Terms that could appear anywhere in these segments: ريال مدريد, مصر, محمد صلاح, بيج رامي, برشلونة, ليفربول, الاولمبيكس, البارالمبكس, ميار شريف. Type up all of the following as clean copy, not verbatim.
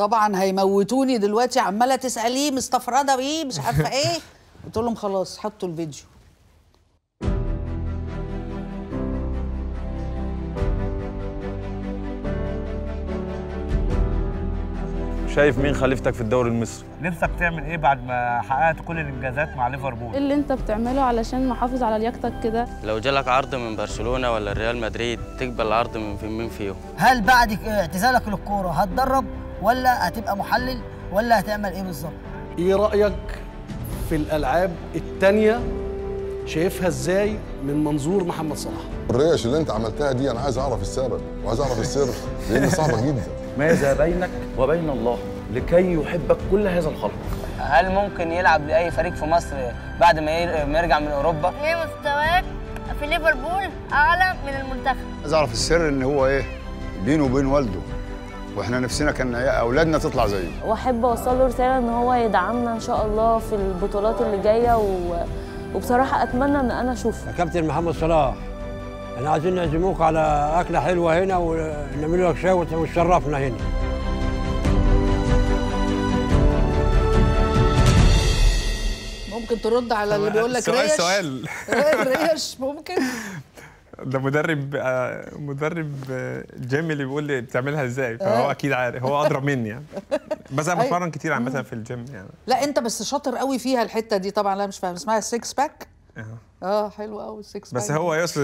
طبعا هيموتوني دلوقتي، عماله تساليه مستفرده بايه مش عارفه ايه. قلت لهم خلاص حطوا الفيديو. شايف مين خليفتك في الدوري المصري؟ نفسك تعمل ايه بعد ما حققت كل الانجازات مع ليفربول؟ ايه اللي انت بتعمله علشان نحافظ على لياقتك كده؟ لو جالك عرض من برشلونة ولا ريال مدريد تقبل العرض من مين فيهم؟ هل بعد اعتزالك للكورة هتدرب ولا هتبقى محلل ولا هتعمل ايه بالظبط؟ ايه رأيك في الألعاب التانية شايفها ازاي من منظور محمد صلاح؟ الريش اللي انت عملتها دي انا عايز اعرف السبب وعايز اعرف السر لان صعبه جدا. ماذا بينك وبين الله لكي يحبك كل هذا الخلق؟ هل ممكن يلعب لاي فريق في مصر بعد ما يرجع من اوروبا؟ ايه مستواك في ليفربول اعلى من المنتخب. عايز اعرف السر ان هو ايه بينه وبين والده، واحنا نفسنا كان اولادنا تطلع زيه. واحب اوصل له رساله ان هو يدعمنا ان شاء الله في البطولات اللي جايه وبصراحه اتمنى ان انا اشوفه. يا كابتن محمد صلاح احنا عايزين نعزموك على اكله حلوه هنا ونعمل لك شاي وتشرفنا هنا. ممكن ترد على اللي بيقول لك ريش؟ سؤال ريش ممكن؟ ده مدرب الجيم اللي بيقول لي بتعملها ازاي، فهو اكيد عارف، هو ادرى مني يعني. بس انا بتمرن كتير عامه في الجيم يعني. لا انت بس شاطر قوي فيها الحته دي طبعا. لا مش فاهم اسمها السكس باك. حلو قوي السكس باك، بس هو يوصل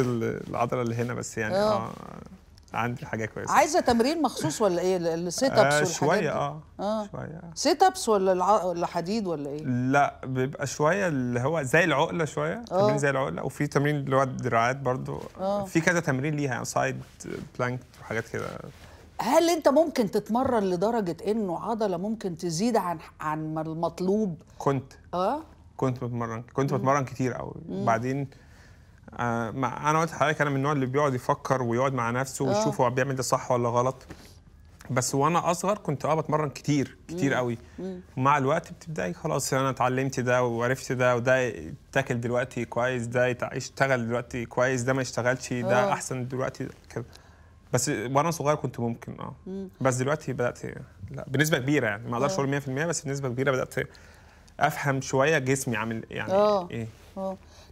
العضله اللي هنا بس يعني. عندي حاجه كويسه. عايزه تمرين مخصوص ولا ايه؟ السيت ابس والحاجات شويه. شويه سيت ابس ولا حديد ولا ايه؟ لا بيبقى شويه اللي هو زي العقله، شويه تمرين زي العقله، وفي تمرين اللي هو الدراعات برضو. في كذا تمرين ليها يعني، سايد بلانك وحاجات كده. هل انت ممكن تتمرن لدرجه انه عضله ممكن تزيد عن المطلوب؟ كنت بتمرن كتير قوي. بعدين انا قلت لحضرتك انا من النوع اللي بيقعد يفكر ويقعد مع نفسه ويشوف هو بيعمل ده صح ولا غلط. بس وانا اصغر كنت بتمرن كتير قوي. مع الوقت بتبداي خلاص انا اتعلمت ده وعرفت ده، وده يتاكل دلوقتي كويس، ده يشتغل دلوقتي كويس، ده ما يشتغلش، ده احسن دلوقتي كده. بس وانا صغير كنت ممكن بس دلوقتي بدات لا بنسبه كبيره يعني، ما اقدرش اقول 100% بس بنسبه كبيره بدات افهم شويه جسمي عامل يعني ايه.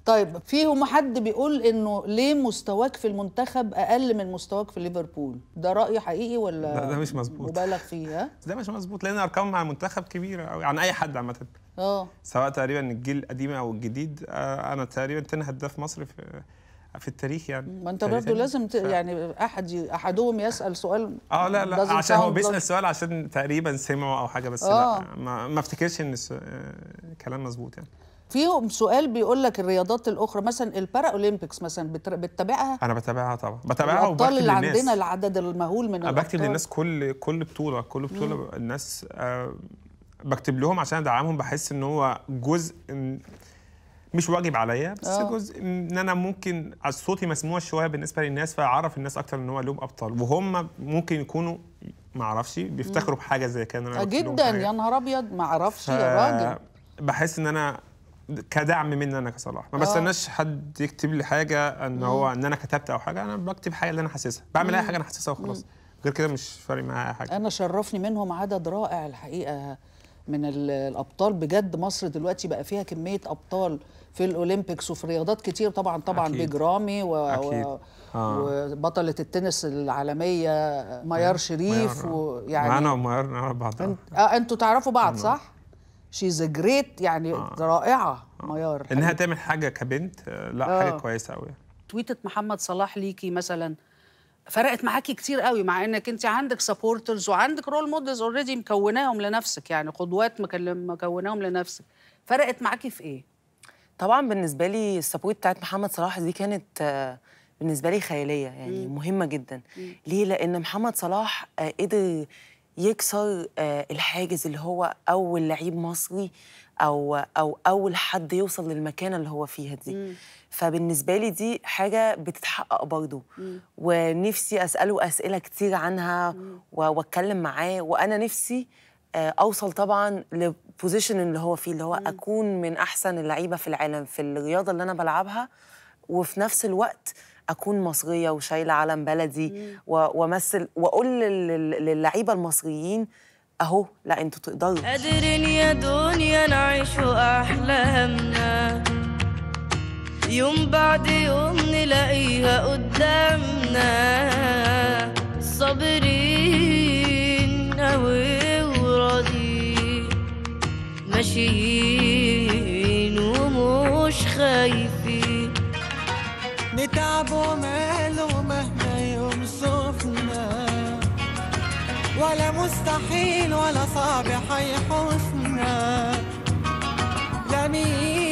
طيب فيهم حد بيقول انه ليه مستواك في المنتخب اقل من مستواك في ليفربول، ده راي حقيقي ولا؟ لا ده مش مظبوط، مبالغ فيه. ده مش مظبوط لان ارقام مع المنتخب كبيره قوي عن اي حد عامه. سواء تقريبا الجيل القديم او الجديد. انا تقريبا تاني هداف مصر في التاريخ يعني. ما انت برضه لازم يعني احدهم يسال سؤال. لا عشان هو بيسال سؤال عشان تقريبا سمعه او حاجه بس. لا ما افتكرش ان الكلام مظبوط يعني. فيهم سؤال بيقول لك الرياضات الاخرى مثلا البارالمبكس مثلا بتتابعها؟ انا بتابعها طبعا، بتابعها وبكتب للناس. الابطال اللي عندنا العدد المهول من الابطال. بكتب للناس كل بطوله، كل بطوله الناس بكتب لهم عشان ادعمهم. بحس ان هو جزء مش واجب عليا بس جزء ان انا ممكن صوتي مسموع شويه بالنسبه للناس، فاعرف الناس اكتر ان هو لهم ابطال وهم ممكن يكونوا ما اعرفش بيفتكروا بحاجه زي كده. انا جدا يا نهار ابيض ما اعرفش يا راجل. بحس ان انا كدعم مني انا كصلاح ما بستناش حد يكتب لي حاجه ان هو ان انا كتبت او حاجه. انا بكتب حاجه اللي انا حاسسها، بعمل اي حاجه انا حاسسها وخلاص، غير كده مش فارق معايا حاجه. انا شرفني منهم عدد رائع الحقيقه من الابطال بجد. مصر دلوقتي بقى فيها كميه ابطال في الاولمبيكس وفي رياضات كتير طبعا. بيج رامي وبطله التنس العالميه ميار شريف، ويعني انا وميار نعرف بعض. انتوا تعرفوا بعض صح؟ شيز جريت يعني رائعه ميار. انها تعمل حاجه كبنت لا حاجه كويسه قوي. تويتة محمد صلاح ليكي مثلا فرقت معاكي كتير قوي، مع انك انت عندك سبورترز وعندك رول مودلز اوريدي مكوناهم لنفسك يعني، قدوات مكوناهم لنفسك، فرقت معاكي في ايه؟ طبعا بالنسبه لي السبورت بتاعت محمد صلاح دي كانت بالنسبه لي خياليه يعني، مهمه جدا. ليه؟ لان محمد صلاح قدر يكسر الحاجز اللي هو أول لعيب مصري أو أول حد يوصل للمكانة اللي هو فيها دي. فبالنسبة لي دي حاجة بتتحقق برضه، ونفسي أسأله أسئلة كتير عنها وأتكلم معاه. وأنا نفسي أوصل طبعا للبوزيشن اللي هو فيه، اللي هو أكون من أحسن اللعيبة في العالم في الرياضة اللي أنا بلعبها، وفي نفس الوقت أكون مصرية وشايلة علم بلدي وأمثل وأقول للعيبة المصريين اهو، لا انتوا تقدروا. قادرين يا دنيا نعيش احلامنا، يوم بعد يوم نلاقيها قدامنا، صابرين قوي وراضيين، ماشيين ومش خايفين، نتعب وماله مهما يوصفنا، ولا مستحيل ولا صعب هيحوصنا، لا مين